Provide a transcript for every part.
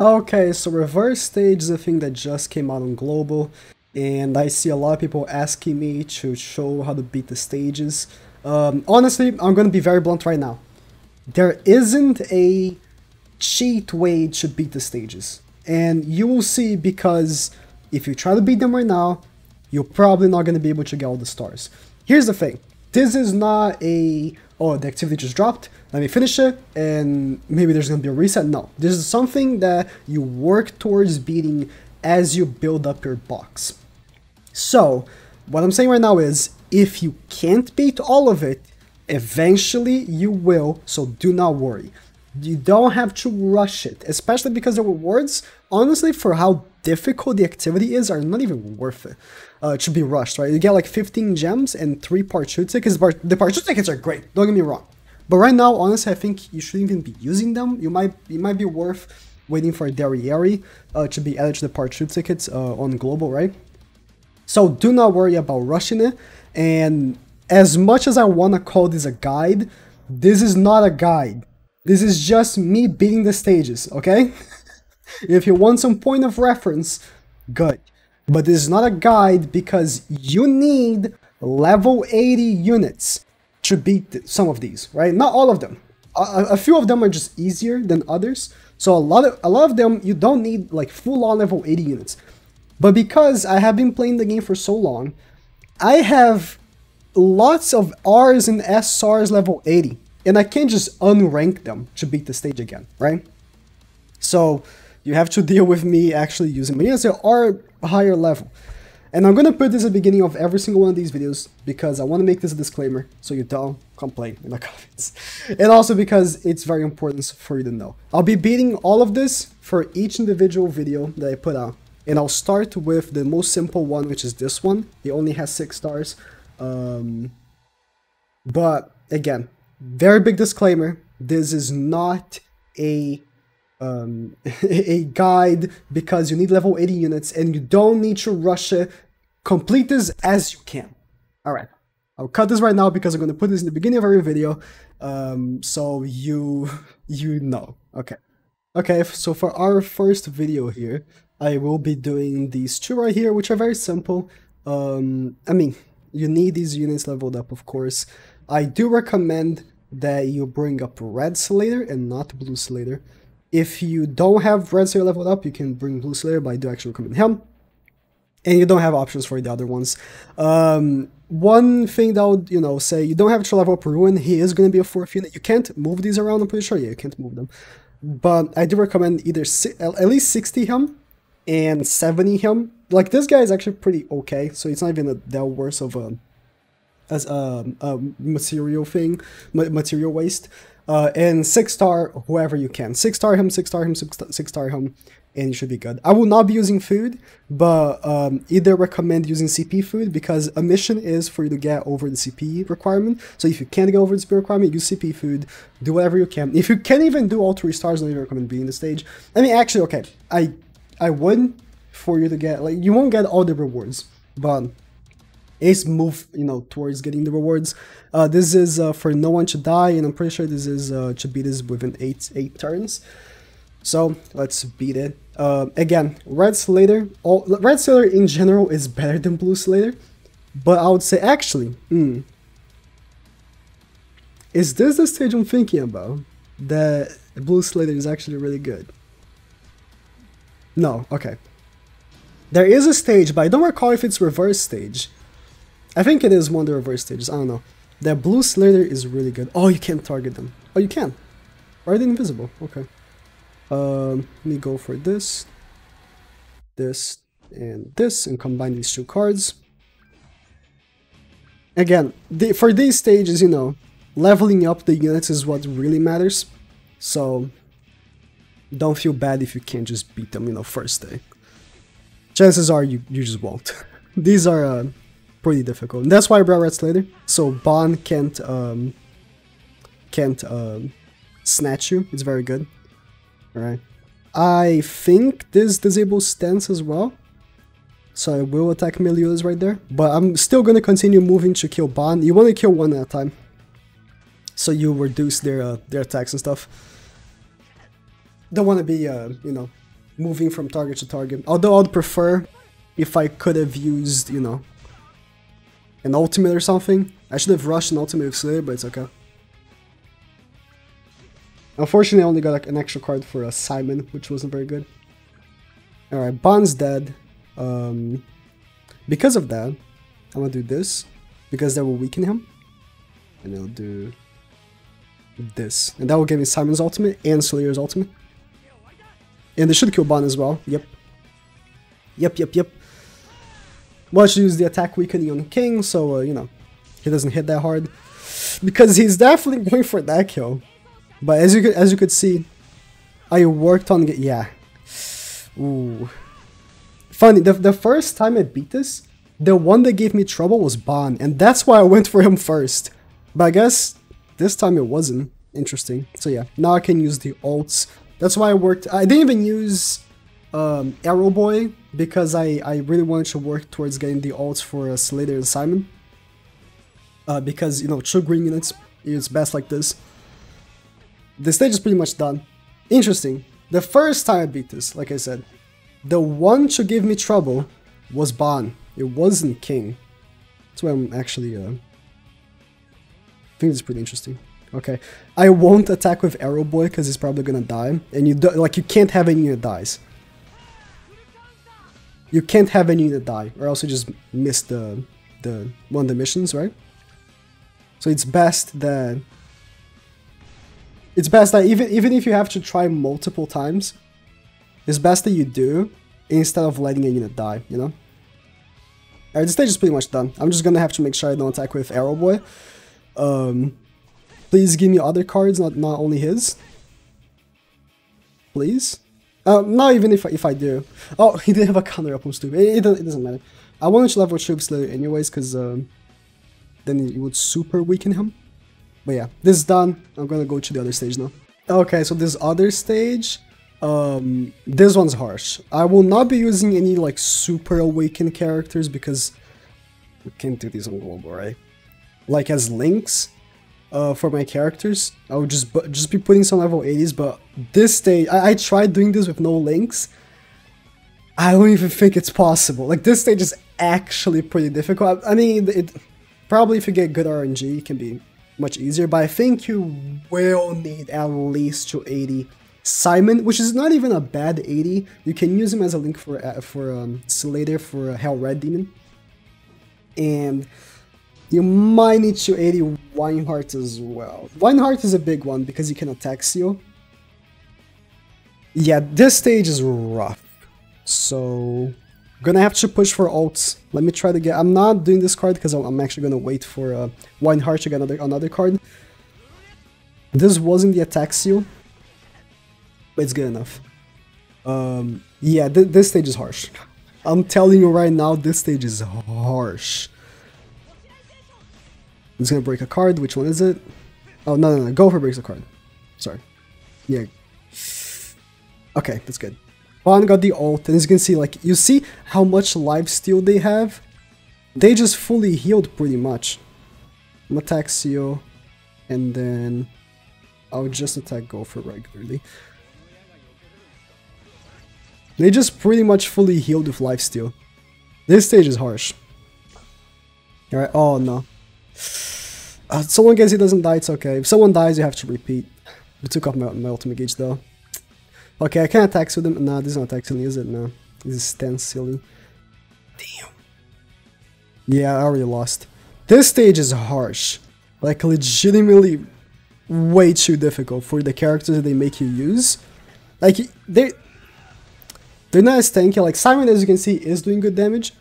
Okay, so Reverse Stage is a thing that just came out on Global, and I see a lot of people asking me to show how to beat the stages. Honestly, I'm gonna be very blunt right now. There isn't a cheat way to beat the stages, and you will see, because if you try to beat them right now, you're probably not gonna be able to get all the stars. Here's the thing, this is not a, oh, the activity just dropped, let me finish it, and maybe there's gonna be a reset. No, this is something that you work towards beating as you build up your box. So, what I'm saying right now is, if you can't beat all of it, eventually you will, so do not worry. You don't have to rush it, especially because the rewards, honestly, for how difficult the activity is, are not even worth it to be rushed, right? You get like 15 gems and 3 part 2 tickets. The part 2 tickets are great, don't get me wrong. But right now, honestly, I think you shouldn't even be using them. It might be worth waiting for Derriere to be added to the part 2 tickets on Global, right? So do not worry about rushing it. And as much as I want to call this a guide, this is not a guide. This is just me beating the stages, okay? If you want some point of reference, good. But this is not a guide, because you need level 80 units to beat some of these, right? Not all of them. A few of them are just easier than others. So a lot of them, you don't need like full-on level 80 units. But because I have been playing the game for so long, I have lots of R's and SR's level 80. And I can't just unrank them to beat the stage again, right? So you have to deal with me actually using my units. They are higher level. And I'm going to put this at the beginning of every single one of these videos, because I want to make this a disclaimer so you don't complain in the comments. And also because it's very important for you to know. I'll be beating all of this for each individual video that I put out. And I'll start with the most simple one, which is this one. It only has 6 stars. But again, very big disclaimer, this is not a a guide, because you need level 80 units and you don't need to rush it. Complete this as you can. Alright, I'll cut this right now because I'm going to put this in the beginning of every video, so you know. Okay. Okay, so for our first video here, I will be doing these 2 right here, which are very simple. I mean, you need these units leveled up, of course. I do recommend that you bring up Red Slater and not Blue Slater. If you don't have Red Slater leveled up, you can bring Blue Slater, but I do actually recommend him. And you don't have options for the other ones. One thing that I would, say, you don't have to level up Ruin. He is going to be a 4th unit. You can't move these around, I'm pretty sure. Yeah, you can't move them. But I do recommend either at least 60 him and 70 him. Like, this guy is actually pretty okay, so it's not even that worse of a material thing, material waste, and 6-star whoever you can. 6-star him, 6-star him, 6-star him, and you should be good. I will not be using food, but either recommend using CP food, because a mission is for you to get over the CP requirement. So if you can't get over the CP requirement, use CP food, do whatever you can. If you can't even do all 3 stars, I don't even recommend beating the stage. I mean, actually, okay, I would, for you to get, like, you won't get all the rewards, but Ace move, towards getting the rewards. This is for No One to Die, and I'm pretty sure this is to beat this within 8 turns. So let's beat it. Again, Red Slater. Red Slater in general is better than Blue Slater, but I would say actually, is this the stage I'm thinking about? That Blue Slater is actually really good. No, okay. There is a stage, but I don't recall if it's Reverse Stage. I think it is one of the Reverse Stages, I don't know. That Blue Slater is really good. Oh, you can't target them. Oh, you can. Are they invisible? Okay. Let me go for this. This and this, and combine these 2 cards. Again, for these stages, leveling up the units is what really matters. So, don't feel bad if you can't just beat them, first day. Chances are you just won't. These are pretty difficult, and that's why I brought Red Slater, so Bond can't snatch you. It's very good. Alright, I think this disables stance as well, so I will attack Meliodas right there, but I'm still going to continue moving to kill Bond. You want to kill one at a time, so you reduce their attacks and stuff. Don't want to be moving from target to target. Although I'd prefer if I could have used, you know, an ultimate or something. I should have rushed an ultimate with Slater, but it's okay. Unfortunately, I only got like an extra card for Simon, which wasn't very good. Alright, Bond's dead. Because of that, I'm gonna do this, because that will weaken him. And it'll do this. And that will give me Simon's ultimate and Slater's ultimate. And they should kill Bond as well. Yep. Yep, yep, yep. Well, I should use the attack weakening on King, so, you know, he doesn't hit that hard. Because he's definitely going for that kill. But as you could see, I worked on it. Yeah. Ooh. Funny, the first time I beat this, the one that gave me trouble was Bond, and that's why I went for him first. But I guess this time it wasn't. Interesting. So yeah, now I can use the ults. That's why I worked. I didn't even use Arrow Boy, because I really wanted to work towards getting the ults for Slater and Simon. Because, you know, true green units is best like this. The stage is pretty much done. Interesting. The first time I beat this, like I said, the one to give me trouble was Bond. It wasn't King. That's why I'm actually... I think it's pretty interesting. Okay. I won't attack with Arrow Boy because he's probably gonna die. And you do, like, you can't have any unit dies. You can't have any unit die, or else you just miss the one of the missions, right? So it's best that... It's best that even if you have to try multiple times, it's best that you do instead of letting a unit die, you know? Alright, this stage is pretty much done. I'm just gonna have to make sure I don't attack with Arrow Boy. Please give me other cards, not only his. Please? Not even if I do. Oh, he didn't have a counter up on Stoop. It doesn't matter. I wanted to level 2 Slater anyways, because then it would super weaken him. But yeah, this is done. I'm gonna go to the other stage now. Okay, so this other stage, this one's harsh. I will not be using any like super awakened characters because we can't do these on global, right? Like as links for my characters, I would just be putting some level 80s. But this stage, I tried doing this with no links. I don't even think it's possible. Like this stage is actually pretty difficult. I mean, it probably if you get good RNG, it can be much easier, but I think you will need at least 280 Simon, which is not even a bad 80. You can use him as a link for Slater for Hell Red Demon, and you might need 280 Weinheardt as well. Weinheardt is a big one because he can attack seal. Yeah, this stage is rough, so I'm gonna have to push for ults. Let me try to get... I'm not doing this card because I'm actually gonna wait for Weinheardt to get another card. This wasn't the attack seal, but it's good enough. Yeah, this stage is harsh. I'm telling you right now, this stage is harsh. It's gonna break a card. Which one is it? Oh, no. Gopher breaks a card. Sorry. Yeah. Okay, that's good. Bond got the ult, and as you can see, like, you see how much lifesteal they have? They just fully healed, pretty much. I'm gonna attack Seal, and then I'll just attack Gopher regularly. They just pretty much fully healed with lifesteal. This stage is harsh. Alright, oh no. So long as he doesn't die, it's okay. If someone dies, you have to repeat. We took off my ultimate gauge, though. Okay, I can't attack with him. Nah, this is not attack silly, is it? No. This is stand silly. Damn. Yeah, I already lost. This stage is harsh. Like, legitimately way too difficult for the characters that they make you use. Like, they're not as tanky. Like, Simon, as you can see, is doing good damage.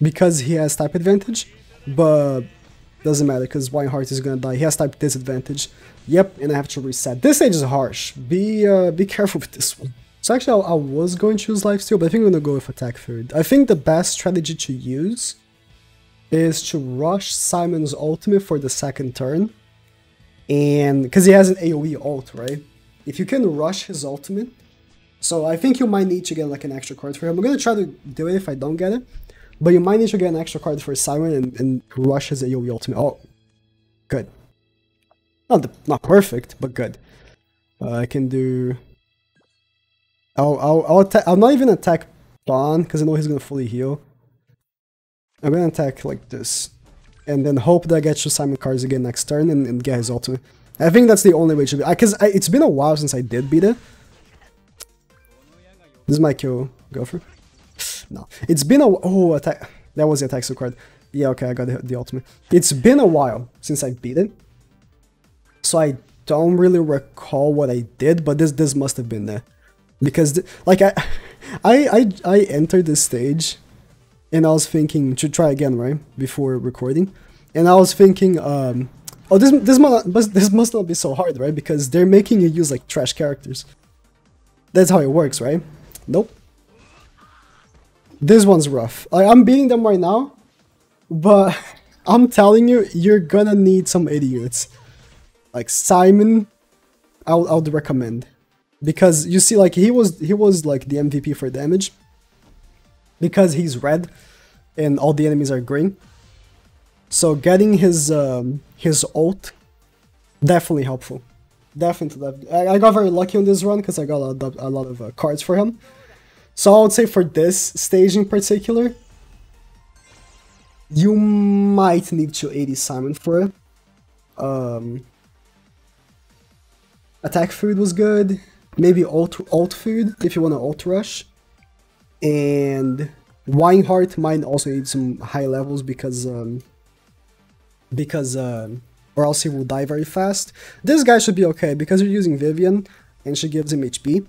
Because he has type advantage. But... doesn't matter, because Weinheardt is gonna die. He has type disadvantage. Yep, and I have to reset. This stage is harsh. Be careful with this one. So actually, I was going to use lifesteal, but I think I'm gonna go with attack third. I think the best strategy to use is to rush Simon's ultimate for the second turn. And... because he has an AoE ult, right? If you can rush his ultimate... So I think you might need to get like an extra card for him. I'm gonna try to do it if I don't get it. But you might need to get an extra card for Simon and rush his AoE ultimate. Oh, good. Not perfect, but good. I can do I'll not even attack Bond, because I know he's going to fully heal. I'm going to attack like this, and then hope that I get to Simon cards again next turn and get his ultimate. I think that's the only way to do it, because it's been a while since I did beat it. This is my kill, Gopher. No, it's been a... Oh, attack. That was the attack skill card. Yeah, okay, I got the ultimate. It's been a while since I beat it, so I don't really recall what I did, but this must have been there. Because, I entered this stage, and I was thinking to try again, right, before recording. And I was thinking, oh, this must not be so hard, right, because they're making you use, like, trash characters. That's how it works, right? Nope. This one's rough. I'm beating them right now, but I'm telling you, you're gonna need some idiots. Like, Simon, I would recommend. Because you see, like, he was like the MVP for damage, because he's red and all the enemies are green. So getting his ult, definitely helpful. Definitely. I got very lucky on this run because I got a lot of cards for him. So I would say for this stage in particular, you might need to 80 Simon for it. Attack food was good. Maybe alt food if you want to alt rush. And Weinheardt might also need some high levels because or else he will die very fast. This guy should be okay because you're using Vivian and she gives him HP.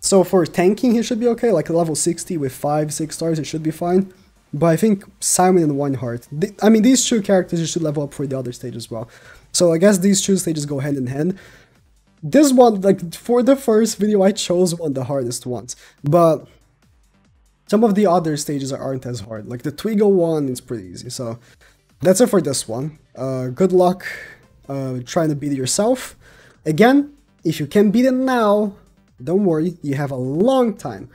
So for tanking he should be okay, like level 60 with 5-6 stars, it should be fine. But I think Simon and Weinheardt, I mean these two characters you should level up for the other stage as well. So I guess these two stages go hand in hand. This one, like, for the first video, I chose one of the hardest ones, but some of the other stages aren't as hard. Like, the Twiggo one is pretty easy, so that's it for this one. Good luck trying to beat it yourself. Again, if you can beat it now, don't worry, you have a long time.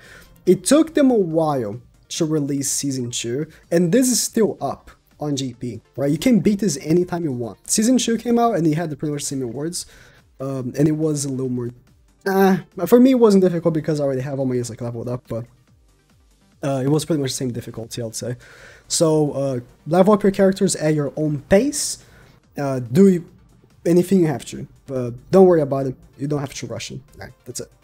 It took them a while to release Season 2, and this is still up on GP, right? You can beat this anytime you want. Season 2 came out, and it had the pretty much same awards. And it was a little more, for me it wasn't difficult because I already have all my games like leveled up, but it was pretty much the same difficulty, I'd say. So level up your characters at your own pace, do anything you have to, but don't worry about it, you don't have to rush it. All right, that's it.